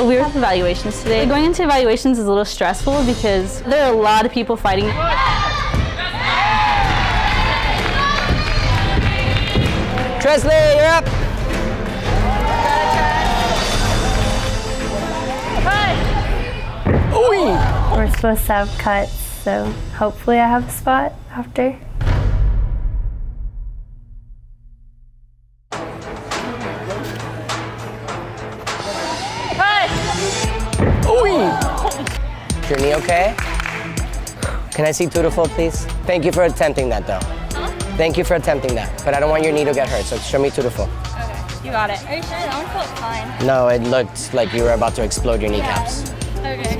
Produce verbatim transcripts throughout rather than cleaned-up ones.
We were at evaluations today. Going into evaluations is a little stressful because there are a lot of people fighting. Tresley, you're up. Cut. Ooh. We're supposed to have cuts, so hopefully I have a spot after. Is your knee okay? Can I see Tutiful, please? Thank you for attempting that, though. Huh? Thank you for attempting that. But I don't want your knee to get hurt, so show me Tutiful. Okay, you got it. Are you sure? That one felt fine. No, it looked like you were about to explode your kneecaps. Yeah. Okay.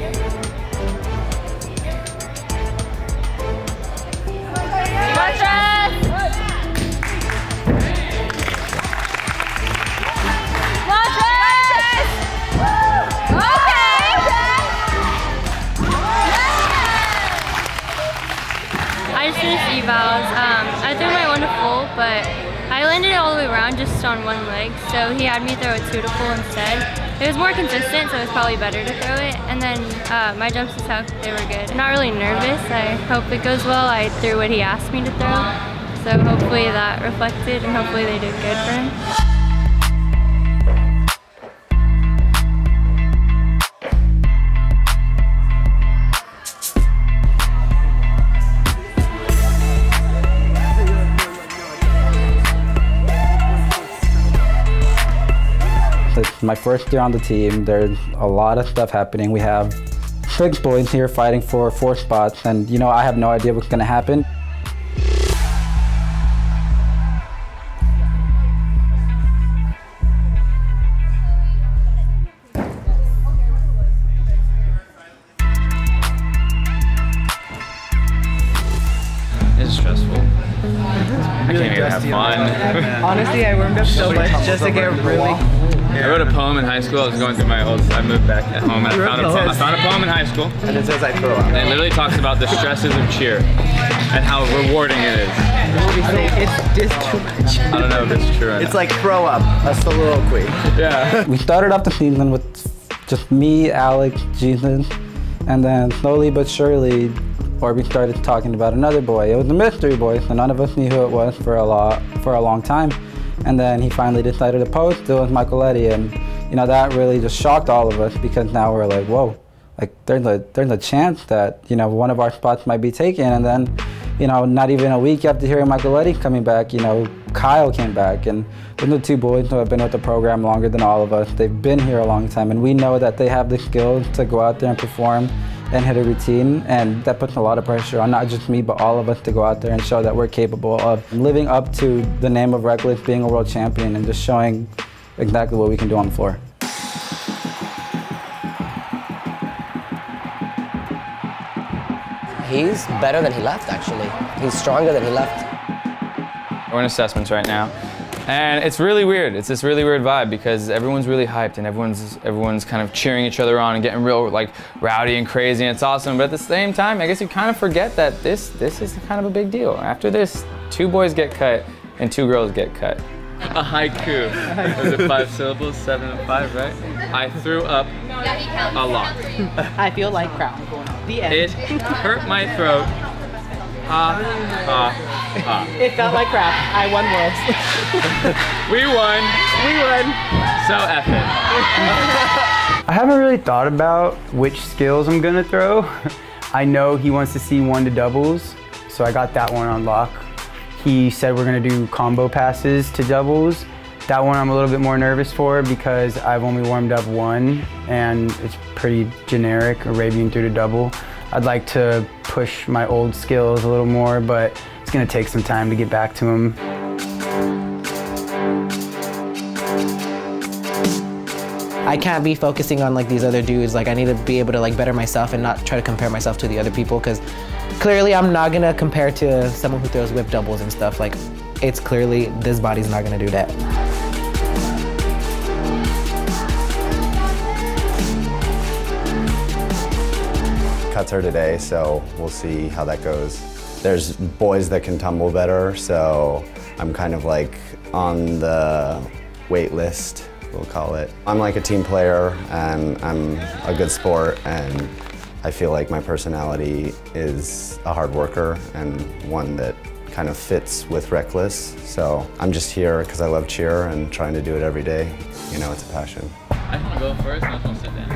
Um, I threw my one to full, but I landed it all the way around just on one leg, so he had me throw a two to full instead. It was more consistent, so it was probably better to throw it, and then uh, my jumps to tuck, they were good. I'm not really nervous, I hope it goes well. I threw what he asked me to throw, so hopefully that reflected, and hopefully they did good for him. It's my first year on the team. There's a lot of stuff happening. We have six boys here fighting for four spots, and you know, I have no idea what's gonna happen. It's stressful. I can't even have fun. Honestly, I warmed up so much just to get really. I wrote a poem in high school. I was going through my old, I moved back at home and I found, a poem. I found a poem in high school. And it says I throw up. And it literally talks about the stresses of cheer and how rewarding it is. It's just too much. I don't know if it's true or not. It's like throw up, a soliloquy. Yeah. We started off the season with just me, Alex, Jesus, and then slowly but surely, Orby started talking about another boy. It was a mystery boy, so none of us knew who it was for a lot, for a long time. And then he finally decided to post. It was Michael Eddy, and you know, that really just shocked all of us, because now we're like, whoa, like there's a there's a chance that, you know, one of our spots might be taken. And then, you know, not even a week after hearing Michael Eddy coming back, you know, Kyle came back, and those are two boys who have been with the program longer than all of us. They've been here a long time, and we know that they have the skills to go out there and perform and hit a routine, and that puts a lot of pressure on not just me, but all of us to go out there and show that we're capable of living up to the name of Reckless, being a world champion, and just showing exactly what we can do on the floor. He's better than he left, actually. He's stronger than he left. We're in assessments right now, and it's really weird. It's this really weird vibe because everyone's really hyped and everyone's everyone's kind of cheering each other on and getting real like rowdy and crazy, and it's awesome. But at the same time, I guess you kind of forget that this this is kind of a big deal. After this, two boys get cut and two girls get cut. A haiku. Was it five syllables? Seven and five, right? I threw up a lot. I feel like crap. The end. It hurt my throat. Ha, ha, ha. It felt like crap. I won worlds. We won. We won. So effing. I haven't really thought about which skills I'm gonna throw. I know he wants to see one to doubles, so I got that one on lock. He said we're gonna do combo passes to doubles. That one I'm a little bit more nervous for because I've only warmed up one, and it's pretty generic, Arabian through to double. I'd like to push my old skills a little more, but it's gonna take some time to get back to them. I can't be focusing on like these other dudes. Like I need to be able to like better myself and not try to compare myself to the other people, because clearly I'm not gonna compare to someone who throws whip doubles and stuff. Like it's clearly this body's not gonna do that. Cuts her today, so we'll see how that goes. There's boys that can tumble better, so I'm kind of like on the wait list we'll call it. I'm like a team player, and I'm a good sport, and I feel like my personality is a hard worker and one that kind of fits with Reckless. So I'm just here because I love cheer and trying to do it every day. You know, it's a passion. I just want to go first and I just want to sit down.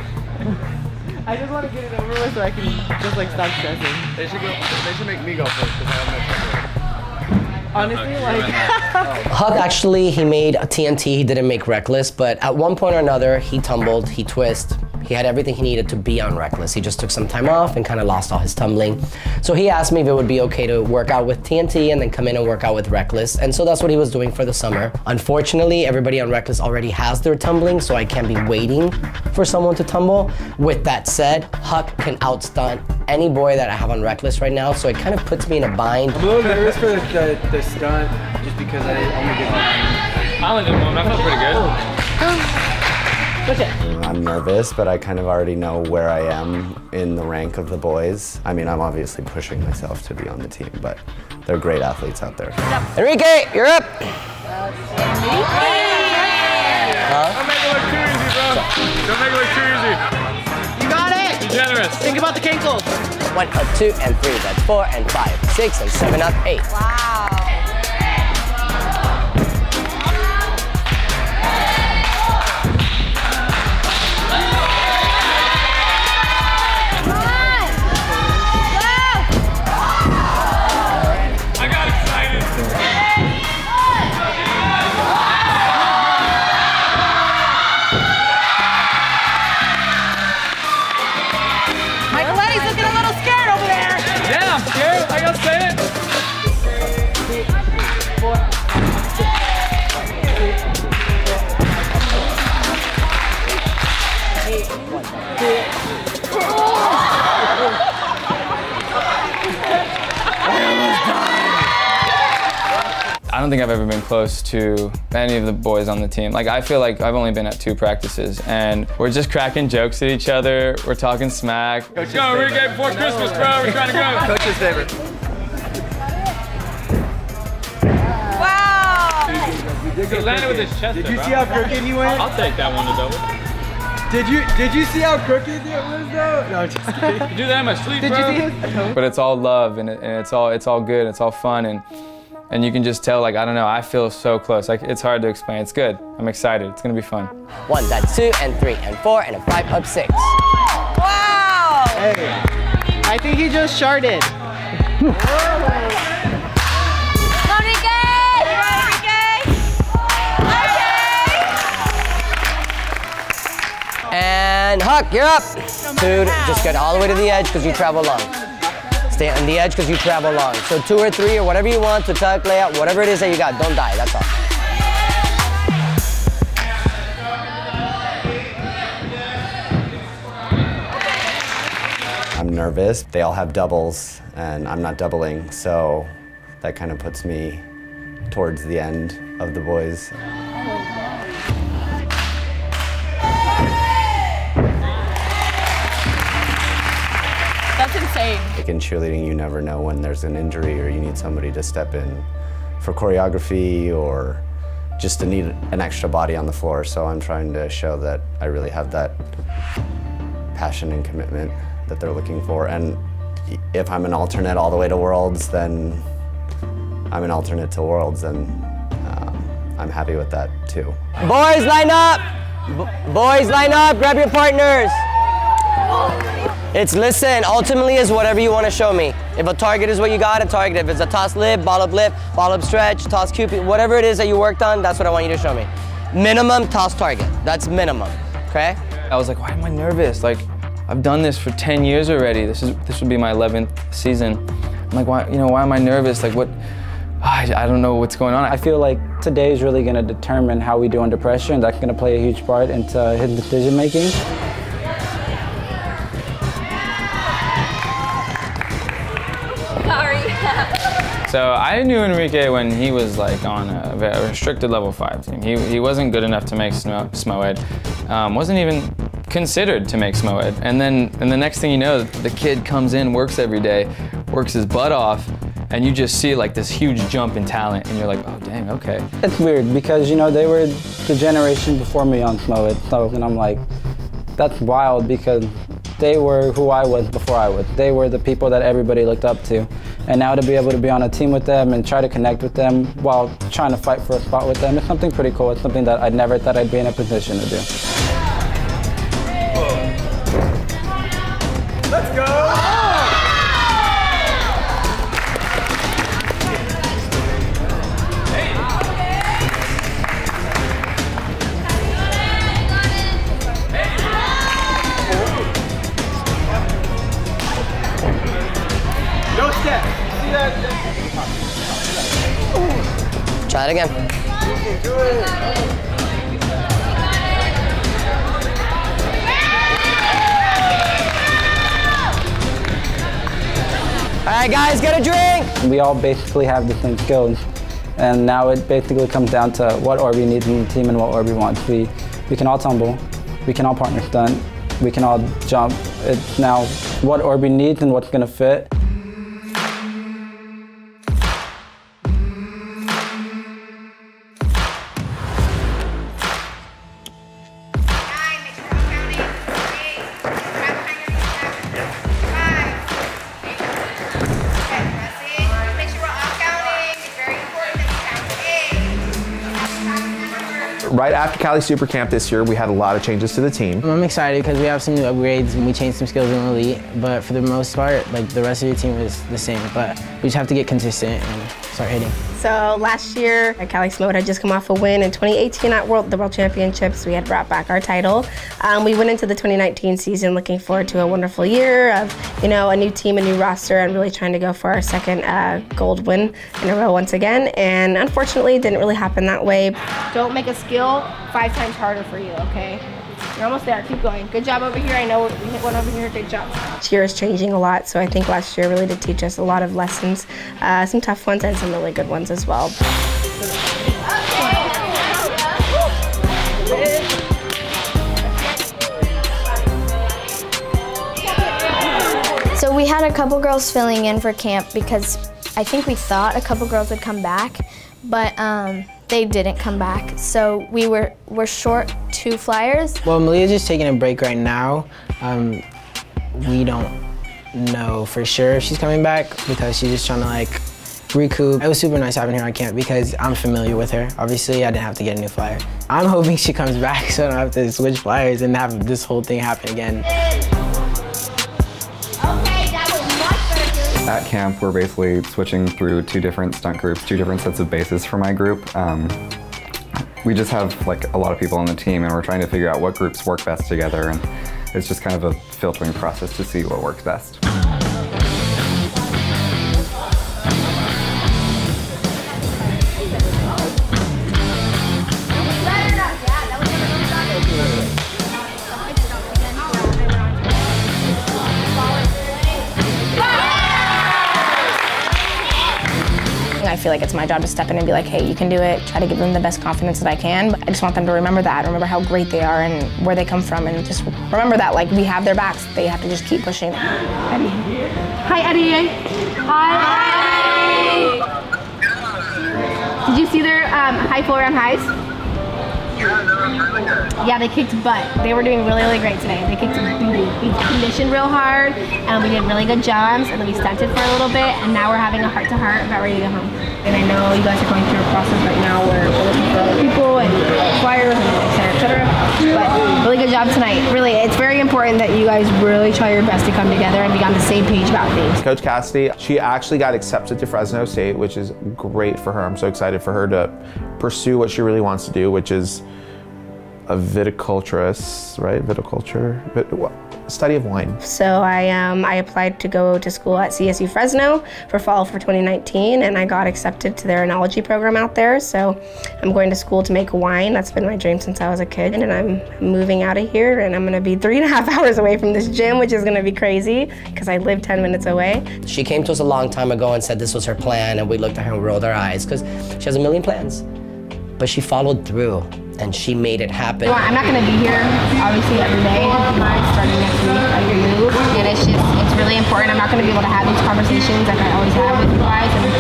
I just want to get it over with so I can just like stop stressing. They should, go, they should make me go first because I have no trouble. Honestly, like... Huck actually, he made a T N T, he didn't make Reckless, but at one point or another, he tumbled, he twisted. He had everything he needed to be on Reckless. He just took some time off and kind of lost all his tumbling. So he asked me if it would be okay to work out with T N T and then come in and work out with Reckless. And so that's what he was doing for the summer. Unfortunately, everybody on Reckless already has their tumbling, so I can't be waiting for someone to tumble. With that said, Huck can outstunt any boy that I have on Reckless right now, so it kind of puts me in a bind. I'm a little nervous for the, the, the stunt just because I only did one. I only did one. I felt pretty good. I'm nervous, but I kind of already know where I am in the rank of the boys. I mean, I'm obviously pushing myself to be on the team, but they're great athletes out there. Enrique, you're up! Huh? Don't make it look too easy, bro. Don't make it look too easy. You got it! Be generous. Think about the kinkles. One up two and three, that's four and five, six and seven up eight. Wow. I don't think I've ever been close to any of the boys on the team. Like, I feel like I've only been at two practices, and we're just cracking jokes at each other. We're talking smack. Coach's Let's go, we're getting before Christmas, bro. We're trying to go. Coach's favorite. Wow. He landed with his chest. Did you see how crooked he went? I'll take that one to double. Did you did you see how crooked it was though? No, just kidding. You do that in my sleep, did bro. You see his? But it's all love, and, it, and it's all it's all good. It's all fun and. And you can just tell, like, I don't know, I feel so close. Like, it's hard to explain. It's good. I'm excited. It's going to be fun. One, that's two, and three, and four, and a five, up six. Wow! Hey. I think he just sharted. And Huck, you're up. Dude, just get all the way to the edge because you travel long. Stay on the edge because you travel long. So two or three or whatever you want, to tuck, layout, whatever it is that you got, don't die, that's all. I'm nervous. They all have doubles and I'm not doubling, so that kind of puts me towards the end of the boys. Like in cheerleading, you never know when there's an injury or you need somebody to step in for choreography or just to need an extra body on the floor. So I'm trying to show that I really have that passion and commitment that they're looking for. And if I'm an alternate all the way to Worlds, then I'm an alternate to Worlds, and uh, I'm happy with that too. Boys, line up! B- boys, line up! Grab your partners! It's listen, ultimately is whatever you want to show me. If a target is what you got, a target. If it's a toss lip, ball up lip, ball up stretch, toss cupid, whatever it is that you worked on, that's what I want you to show me. Minimum toss target, that's minimum, okay? I was like, why am I nervous? Like, I've done this for ten years already. This is this would be my eleventh season. I'm like, why, you know, why am I nervous? Like, what, I, I don't know what's going on. I feel like today is really going to determine how we do under pressure, and that's going to play a huge part into his decision making. So I knew Enrique when he was like on a, a restricted level five team. He, he wasn't good enough to make Smoed, um, wasn't even considered to make Smoed. And then and the next thing you know, the kid comes in, works every day, works his butt off, and you just see like this huge jump in talent, and you're like, oh dang, okay. It's weird because, you know, they were the generation before me on Smoed, so, and I'm like, that's wild because they were who I was before I was. They were the people that everybody looked up to. And now to be able to be on a team with them and try to connect with them while trying to fight for a spot with them is something pretty cool. It's something that I never thought I'd be in a position to do. Let's go! Try it again. All right, guys, get a drink. We all basically have the same skills, and now it basically comes down to what Orby needs in the team and what Orby wants. We we can all tumble, we can all partner stunt, we can all jump. It's now what Orby needs and what's gonna fit. Right after Cali Supercamp this year, we had a lot of changes to the team. I'm excited because we have some new upgrades and we changed some skills in Elite, but for the most part, like the rest of the team was the same, but we just have to get consistent and start hitting. So last year, Cali Smoed had just come off a win in twenty eighteen at World, the World Championships. We had brought back our title. Um, we went into the twenty nineteen season looking forward to a wonderful year of, you know, a new team, a new roster, and really trying to go for our second uh, gold win in a row once again. And unfortunately, it didn't really happen that way. Don't make a skill five times harder for you, okay? You're almost there, keep going. Good job over here, I know we hit one over here, good job. This year is changing a lot, so I think last year really did teach us a lot of lessons, uh, some tough ones and some really good ones as well. So we had a couple girls filling in for camp because I think we thought a couple girls would come back, but um, they didn't come back, so we were were short two flyers. Well, Malia's just taking a break right now. Um, we don't know for sure if she's coming back because she's just trying to like recoup. It was super nice having her on camp because I'm familiar with her. Obviously, I didn't have to get a new flyer. I'm hoping she comes back so I don't have to switch flyers and have this whole thing happen again. At camp, we're basically switching through two different stunt groups, two different sets of bases for my group. Um, we just have like a lot of people on the team and we're trying to figure out what groups work best together, and it's just kind of a filtering process to see what works best. I feel like it's my job to step in and be like, hey, you can do it. Try to give them the best confidence that I can. But I just want them to remember that, remember how great they are and where they come from, and just remember that, like, we have their backs. They have to just keep pushing. Eddie. Hi, Eddie. Hi. Hi. Did you see their um, high floor round highs? Yeah, that was really good. Yeah, they kicked butt. They were doing really, really great today. They kicked booty. We conditioned real hard, and we did really good jumps, and then we stunted for a little bit, and now we're having a heart-to-heart about ready to go home. And I know you guys are going through a process right now where we're looking for other people and choirs, and et cetera, et cetera. But really good job tonight. Really, it's very important that you guys really try your best to come together and be on the same page about things. Coach Cassidy, she actually got accepted to Fresno State, which is great for her. I'm so excited for her to pursue what she really wants to do, which is a viticulturist, right? Viticulture, but what? Study of wine. So I um, I applied to go to school at C S U Fresno for fall for twenty nineteen, and I got accepted to their enology program out there. So I'm going to school to make wine. That's been my dream since I was a kid, and I'm moving out of here, and I'm gonna be three and a half hours away from this gym, which is gonna be crazy because I live ten minutes away. She came to us a long time ago and said this was her plan, and we looked at her and rolled our eyes because she has a million plans, but she followed through. and she made it happen. You know, I'm not gonna be here, obviously, every day. I'm starting next week under you, and it's just, it's really important. I'm not gonna be able to have these conversations like I always have with you guys, and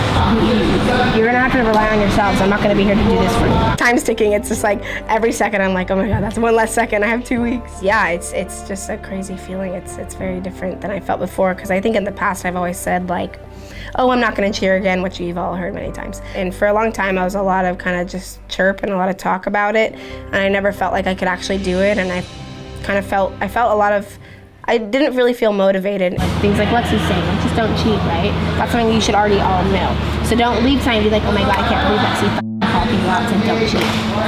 you're gonna have to rely on yourselves. I'm not gonna be here to do this for you. Time's ticking, it's just like, every second I'm like, oh my God, that's one less second, I have two weeks. Yeah, it's it's just a crazy feeling. It's, it's very different than I felt before, because I think in the past I've always said like, oh, I'm not gonna cheer again, which you've all heard many times. And for a long time, I was a lot of kind of just chirp and a lot of talk about it, and I never felt like I could actually do it, and I kind of felt, I felt a lot of, I didn't really feel motivated. Like things like Lexi's saying, like, just don't cheat, right? That's something you should already all know. So don't leave time and be like, oh my God, I can't believe Lexi called people out and don't cheat.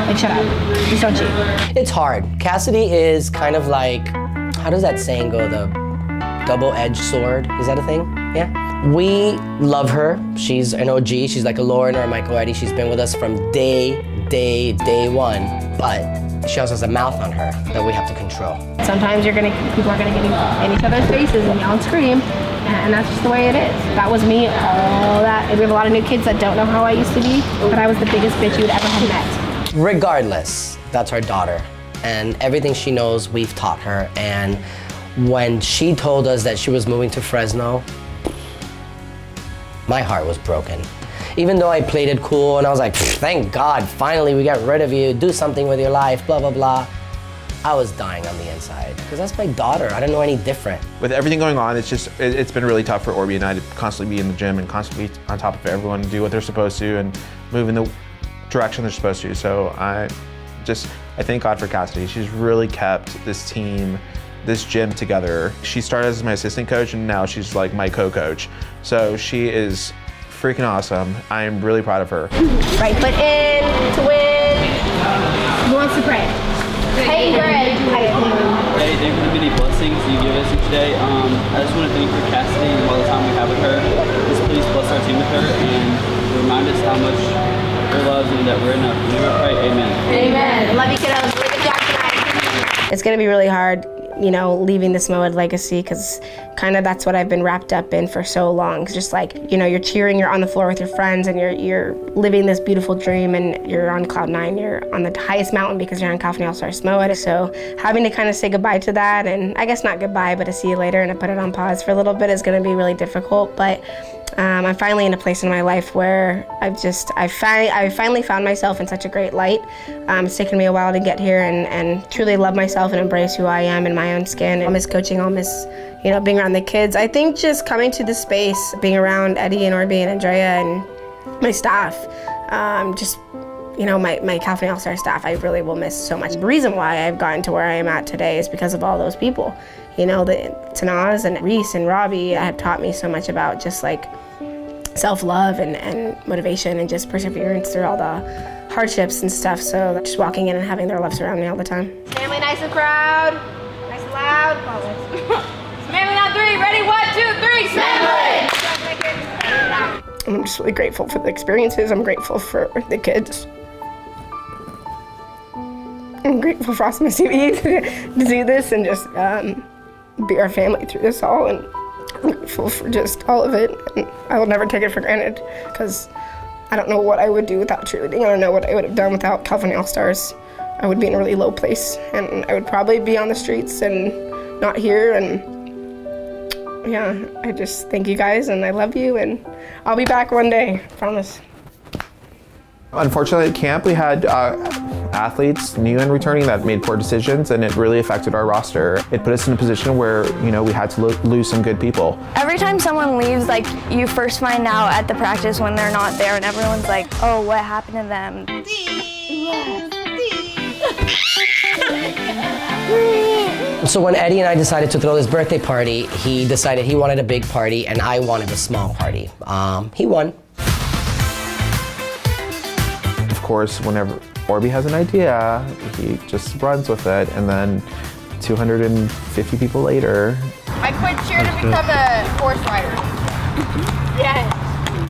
Like, shut up, just don't cheat. It's hard. Kassidy is kind of like, how does that saying go, the double-edged sword? Is that a thing? Yeah. We love her. She's an O G. She's like a Lauren or a Michael Eddy. She's been with us from day, day, day one. But she also has a mouth on her that we have to control. Sometimes you're gonna, people are gonna get in each other's faces and yell and scream, and that's just the way it is. That was me, all that. And we have a lot of new kids that don't know how I used to be, but I was the biggest bitch you would ever have met. Regardless, that's our daughter. And everything she knows, we've taught her. And when she told us that she was moving to Fresno, my heart was broken. Even though I played it cool and I was like, thank God, finally we got rid of you, do something with your life, blah, blah, blah. I was dying on the inside, because that's my daughter. I didn't know any different. With everything going on, it's just, it, it's been really tough for Orby and I to constantly be in the gym and constantly be on top of everyone, do what they're supposed to and move in the direction they're supposed to. So I just, I thank God for Kassidy. She's really kept this team, this gym together. She started as my assistant coach and now she's like my co-coach. So she is freaking awesome. I am really proud of her. Right foot in to win. Who wants to pray? Hey, Greg. Hey, thank you for the many blessings you give us today. Um, I just want to thank you for Kassidy and all the time we have with her. Just please bless our team with her and remind us how much her loves and that we're enough. We pray, amen. Amen. Love you, kiddos. Good job tonight. It's gonna be really hard, you know, leaving the SMOAD legacy, because kind of that's what I've been wrapped up in for so long. It's just like, you know, you're cheering, you're on the floor with your friends, and you're you're living this beautiful dream, and you're on cloud nine, you're on the highest mountain because you're on California All Star SMOAD. So having to kind of say goodbye to that, and I guess not goodbye, but to see you later and to put it on pause for a little bit is going to be really difficult. But um, I'm finally in a place in my life where I've just, I fi I finally found myself in such a great light. Um, it's taken me a while to get here and, and truly love myself and embrace who I am in my own skin. I'll miss coaching, I'll miss, you know, being around the kids. I think just coming to this space, being around Eddie and Orby and Andrea and my staff, um, just, you know, my, my California All-Star staff, I really will miss so much. The reason why I've gotten to where I am at today is because of all those people. You know, the Tanaz and Reese and Robbie have taught me so much about just like self-love and, and motivation and just perseverance through all the hardships and stuff. So just walking in and having their love surround me all the time. Family nice and proud, nice and loud. Family on three, ready, one, two, three, family! I'm just really grateful for the experiences. I'm grateful for the kids. I'm grateful for AwesomenessTV to do this and just um, be our family through this all, and I'm grateful for just all of it. And I will never take it for granted, because I don't know what I would do without cheerleading. I don't know what I would have done without California All-Stars. I would be in a really low place, and I would probably be on the streets and not here, and yeah, I just thank you guys, and I love you, and I'll be back one day, I promise. Unfortunately, at camp we had uh, athletes, new and returning, that made poor decisions, and it really affected our roster. It put us in a position where, you know, we had to lo lose some good people. Every time someone leaves, like, you first find out at the practice when they're not there, and everyone's like, oh, what happened to them? So when Eddie and I decided to throw this birthday party, he decided he wanted a big party, and I wanted a small party. Um, he won. Of course, whenever Orby has an idea, he just runs with it, and then two hundred fifty people later. I quit cheer to become a horse rider. Yes.